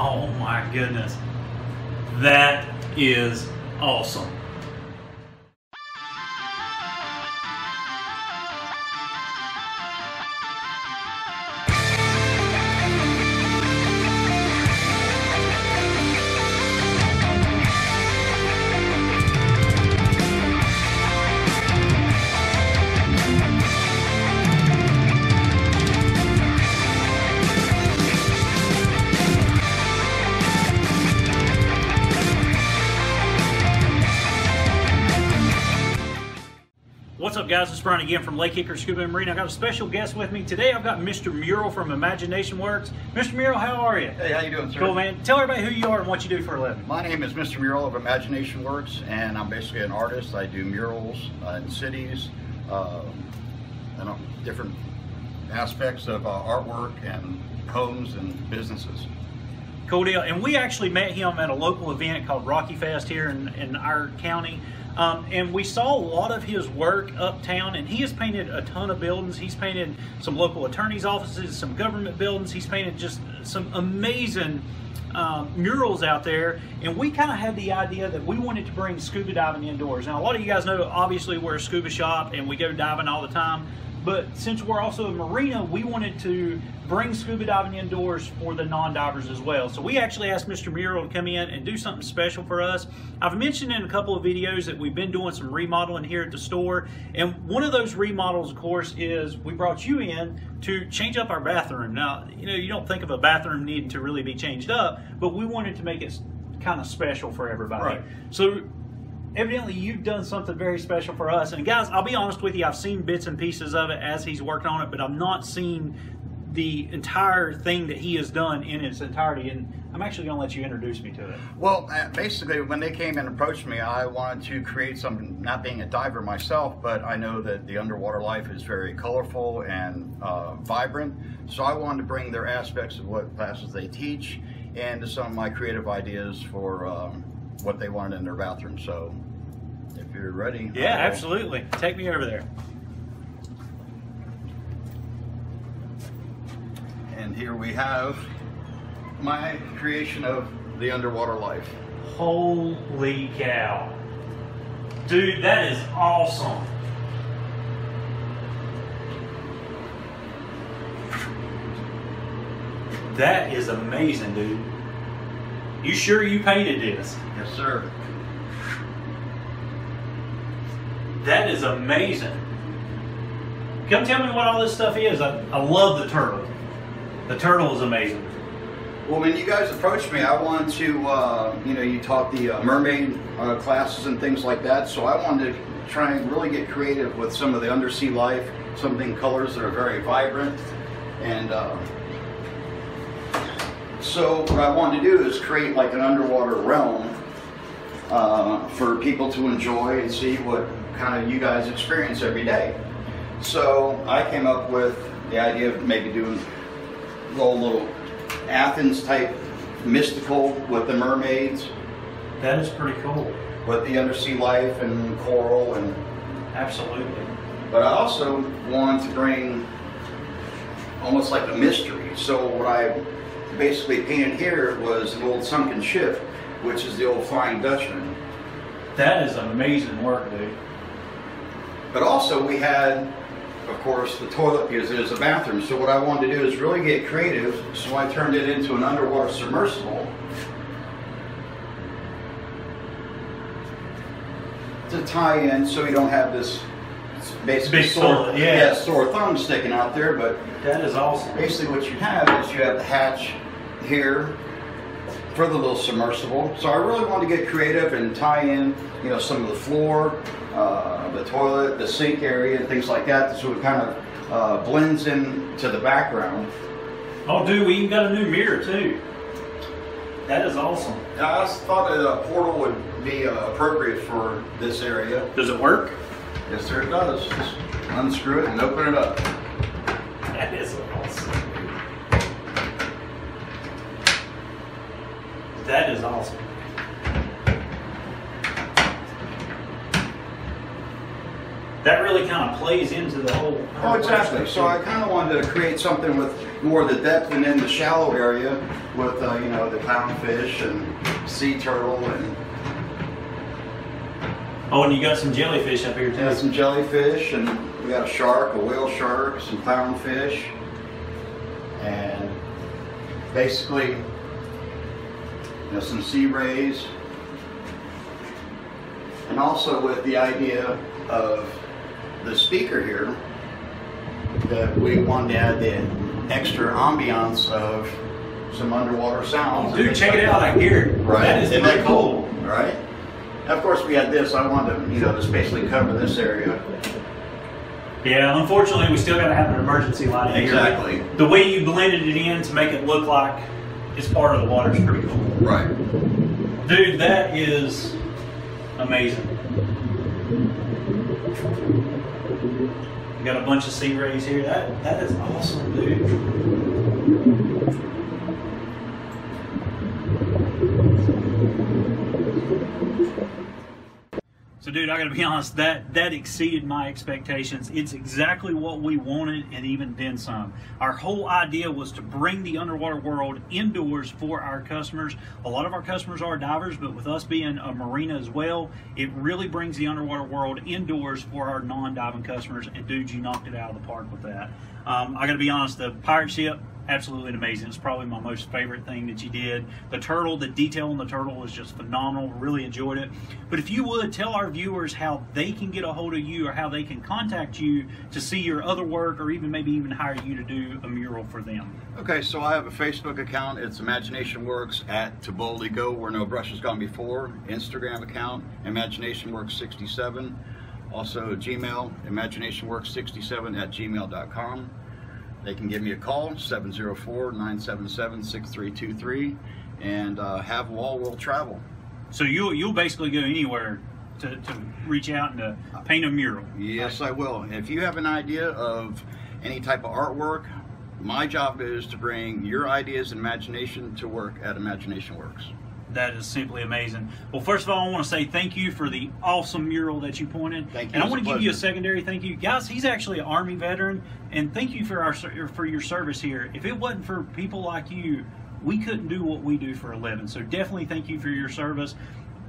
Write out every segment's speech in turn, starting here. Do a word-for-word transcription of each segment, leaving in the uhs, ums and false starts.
Oh my goodness, that is awesome. What's up guys, it's Brian again from Lake Hickory Scuba Marine. I've got a special guest with me today. I've got Mister Mural from Imagination Works. Mister Mural, how are you? Hey, how you doing, sir? Cool, man. Tell everybody who you are and what you do for a living. My name is Mister Mural of Imagination Works, and I'm basically an artist. I do murals uh, in cities, uh, and different aspects of uh, artwork and homes and businesses. Cool deal. And we actually met him at a local event called Rocky Fest here in, in our county. Um, and we saw a lot of his work uptown, and he has painted a ton of buildings. He's painted some local attorney's offices, some government buildings. He's painted just some amazing um, murals out there. And we kind of had the idea that we wanted to bring scuba diving indoors. Now, a lot of you guys know, obviously, we're a scuba shop and we go diving all the time. But since we're also a marina, we wanted to bring scuba diving indoors for the non-divers as well. So we actually asked Mister Mural to come in and do something special for us. I've mentioned in a couple of videos that we've been doing some remodeling here at the store. And one of those remodels, of course, is we brought you in to change up our bathroom. Now, you know, you don't think of a bathroom needing to really be changed up, but we wanted to make it kind of special for everybody. Right. So evidently, you've done something very special for us. And guys, I'll be honest with you, I've seen bits and pieces of it as he's worked on it, but I've not seen the entire thing that he has done in its entirety. And I'm actually going to let you introduce me to it. Well, basically, when they came and approached me, I wanted to create something, not being a diver myself, but I know that the underwater life is very colorful and uh, vibrant. So I wanted to bring their aspects of what classes they teach and to some of my creative ideas for um, what they wanted in their bathroom. So if you're ready. Yeah, absolutely. Take me over there. And here we have my creation of the underwater life. Holy cow. Dude, that is awesome. That is amazing, dude. You sure you painted this? Yes, sir. That is amazing. Come tell me what all this stuff is. I, I love the turtle. The turtle is amazing. Well, when you guys approached me, I wanted to, uh, you know, you taught the uh, mermaid uh, classes and things like that, so I wanted to try and really get creative with some of the undersea life, something colors that are very vibrant, and uh, so what I wanted to do is create like an underwater realm uh, for people to enjoy and see what kind of you guys experience every day. So I came up with the idea of maybe doing a little, little Athens type mystical with the mermaids. That is pretty cool. With the undersea life and coral and... Absolutely. But I also wanted to bring almost like a mystery. So what I basically painted here was an old sunken ship, which is the old Flying Dutchman. That is amazing work, dude. But also we had, of course, the toilet because it is a bathroom. So what I wanted to do is really get creative, so I turned it into an underwater submersible to tie in, so you don't have this basically big sore, toilet, yeah. Yeah, sore thumb sticking out there. But that is awesome. Basically what you have is you have the hatch here for the little submersible. So I really wanted to get creative and tie in, you know, some of the floor, uh, the toilet, the sink area, and things like that, so it kind of uh, blends into the background. Oh, dude, we even got a new mirror too. That is awesome. And I also thought that a portal would be uh, appropriate for this area. Does it work? Yes, sir, it does. Just unscrew it and open it up. That is awesome. That is awesome. That really kind of plays into the whole. Oh, exactly. So I kind of wanted to create something with more of the depth, and then the shallow area with uh, you know, the clownfish and sea turtle and. Oh, and you got some jellyfish up here too. Yeah, some jellyfish, and we got a shark, a whale shark, some clownfish, and basically, you know, some sea rays. And also with the idea of the speaker here, that we wanted to add the extra ambiance of some underwater sounds. Dude, check it out! I hear it. Right, that is pretty cool. Right. Of course, we had this. I wanted to, you know, just basically cover this area. Yeah, unfortunately, we still got to have an emergency light in here. Exactly. The way you blended it in to make it look like it's part of the water is pretty cool. Right. Dude, that is. Amazing. We got a bunch of sea rays here. That that is awesome, dude. So, dude, I gotta be honest. That that exceeded my expectations. It's exactly what we wanted, and even then some. Our whole idea was to bring the underwater world indoors for our customers. A lot of our customers are divers, but with us being a marina as well, it really brings the underwater world indoors for our non-diving customers. And dude, you knocked it out of the park with that. Um, I gotta be honest, the pirate ship, absolutely amazing. It's probably my most favorite thing that you did. The turtle, the detail on the turtle was just phenomenal. Really enjoyed it. But if you would, tell our viewers how they can get a hold of you or how they can contact you to see your other work or even maybe even hire you to do a mural for them. Okay, so I have a Facebook account. It's Imagination Works at To Boldly Go, Where No Brush Has Gone Before. Instagram account, Imagination Works sixty-seven. Also Gmail, Imagination Works sixty-seven at gmail dot com. They can give me a call, seven zero four, nine seven seven, six three two three, and uh, have Wall World Travel. So you'll, you'll basically go anywhere to, to reach out and to paint a mural. Yes, I will. If you have an idea of any type of artwork, my job is to bring your ideas and imagination to work at Imagination Works. That is simply amazing. Well, first of all, I want to say thank you for the awesome mural that you pointed. Thank you. And I want to give you a secondary thank you. Guys, he's actually an Army veteran, and thank you for our for your service here. If it wasn't for people like you, we couldn't do what we do for a living. So definitely thank you for your service.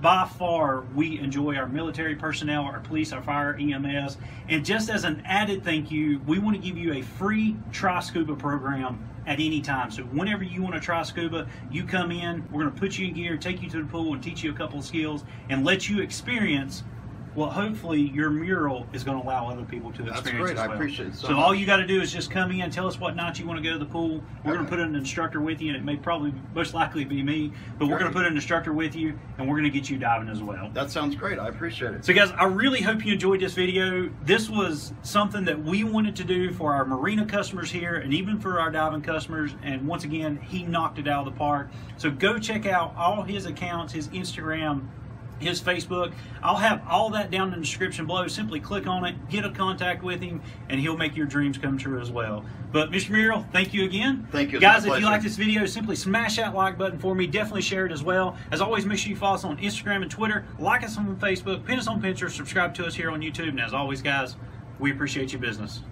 By far, we enjoy our military personnel, our police, our fire, E M S. And just as an added thank you, we want to give you a free Try Scuba program at any time. So whenever you want to try scuba, you come in, we're going to put you in gear, take you to the pool, and teach you a couple of skills, and let you experience what hopefully your mural is going to allow other people to experience. That's great. As well. I appreciate it. So, so all you got to do is just come in, tell us what night you want to go to the pool. We're okay. Going to put an instructor with you, and it may probably most likely be me, but great. We're going to put an instructor with you, and we're going to get you diving as well. That sounds great. I appreciate it. So guys, I really hope you enjoyed this video. This was something that we wanted to do for our marina customers here, and even for our diving customers. And once again, he knocked it out of the park. So go check out all his accounts, his Instagram, his Facebook. I'll have all that down in the description below. Simply click on it, get a contact with him, and he'll make your dreams come true as well. But Mister Mural, thank you again. Thank you. Guys, if you like this video, simply smash that like button for me. Definitely share it as well. As always, make sure you follow us on Instagram and Twitter, like us on Facebook, pin us on Pinterest, subscribe to us here on YouTube. And as always, guys, we appreciate your business.